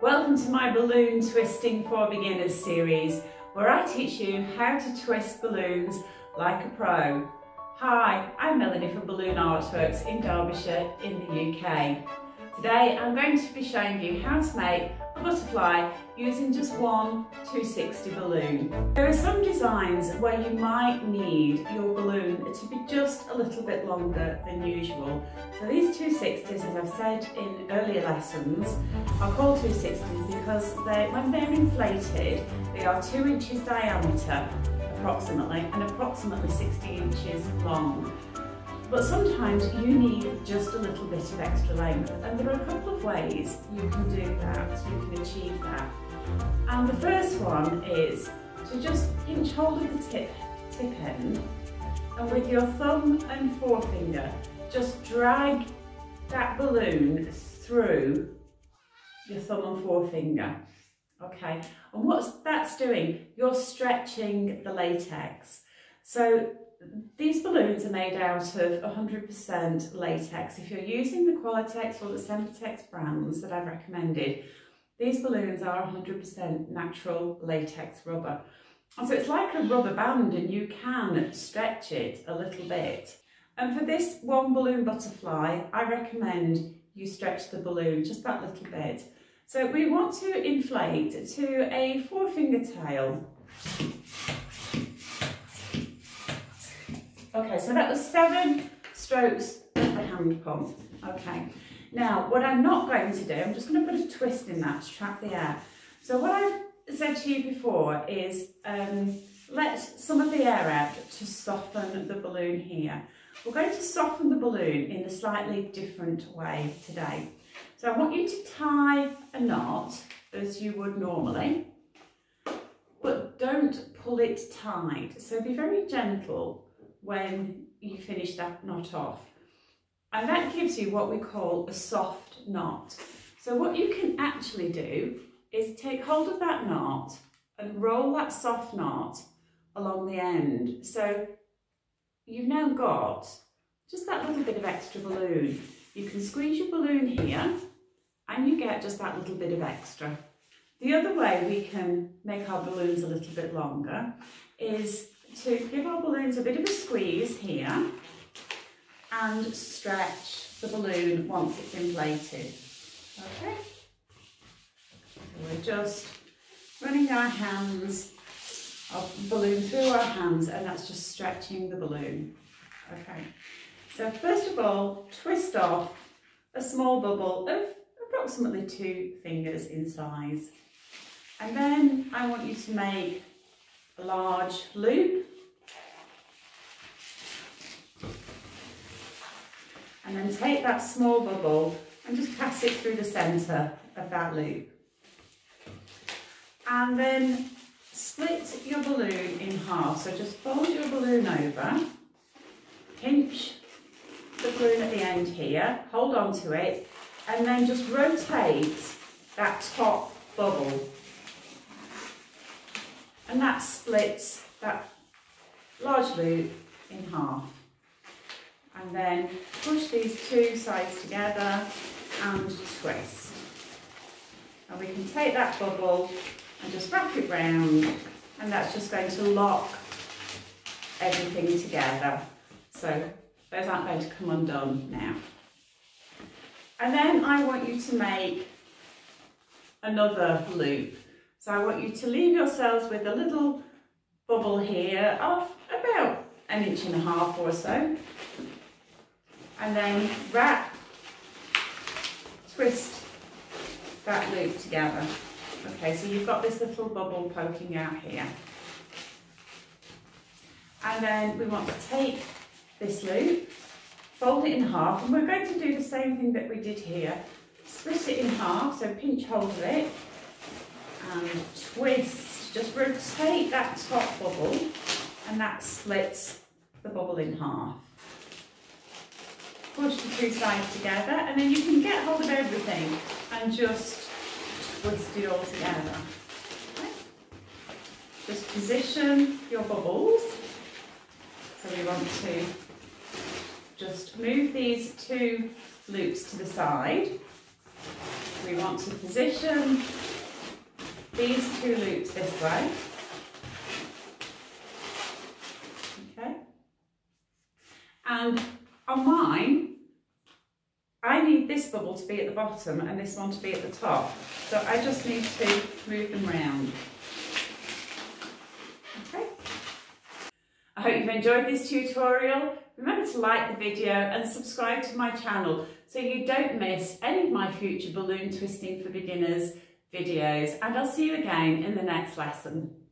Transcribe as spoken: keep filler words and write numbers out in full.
Welcome to my Balloon Twisting for Beginners series, where I teach you how to twist balloons like a pro. Hi, I'm Melody from Balloon Artworks in Derbyshire in the U K. Today I'm going to be showing you how to make a butterfly using just one two sixty balloon. There are some designs where you might need your balloon to be just a little bit longer than usual. So these two sixties, as I've said in earlier lessons, are called two sixties because they, when they're inflated, they are two inches diameter approximately and approximately sixty inches long. But sometimes you need just a little bit of extra length, and there are a couple of ways you can do that, you can achieve that. And the first one is to just pinch hold of the tip, tip end, and with your thumb and forefinger, just drag that balloon through your thumb and forefinger. Okay, and what that's doing, you're stretching the latex. So these balloons are made out of one hundred percent latex. If you're using the Qualatex or the Sempertex brands that I've recommended, these balloons are one hundred percent natural latex rubber. And so it's like a rubber band, and you can stretch it a little bit. And for this one balloon butterfly, I recommend you stretch the balloon just that little bit. So we want to inflate to a four-finger tail. Okay, so that was seven strokes of the hand pump. Okay, now what I'm not going to do, I'm just going to put a twist in that to trap the air. So what I've said to you before is um, let some of the air out to soften the balloon here. We're going to soften the balloon in a slightly different way today. So I want you to tie a knot as you would normally, but don't pull it tight. So be very gentle when you finish that knot off, and that gives you what we call a soft knot. So what you can actually do is take hold of that knot and roll that soft knot along the end. So you've now got just that little bit of extra balloon. You can squeeze your balloon here and you get just that little bit of extra. The other way we can make our balloons a little bit longer is to give our balloons a bit of a squeeze here and stretch the balloon once it's inflated. Okay, so we're just running our hands, our balloon through our hands, and that's just stretching the balloon. Okay, so first of all, twist off a small bubble of approximately two fingers in size, and then I want you to make a large loop and then take that small bubble and just pass it through the centre of that loop, and then split your balloon in half. So just fold your balloon over, pinch the balloon at the end here, hold on to it, and then just rotate that top bubble. And that splits that large loop in half. And then push these two sides together and twist. And we can take that bubble and just wrap it round, and that's just going to lock everything together. So those aren't going to come undone now. And then I want you to make another loop. So I want you to leave yourselves with a little bubble here of about an inch and a half or so, and then wrap, twist that loop together. Okay, so you've got this little bubble poking out here. And then we want to take this loop, fold it in half, and we're going to do the same thing that we did here. Split it in half, so pinch hold of it, and twist, just rotate that top bubble, and that splits the bubble in half. Push the two sides together, and then you can get hold of everything and just twist it all together. Okay. Just position your bubbles. So we want to just move these two loops to the side. we want to position these two loops this way. Okay. And on mine, I need this bubble to be at the bottom and this one to be at the top. So I just need to move them round. Okay. I hope you've enjoyed this tutorial. Remember to like the video and subscribe to my channel so you don't miss any of my future balloon twisting for beginners videos, and I'll see you again in the next lesson.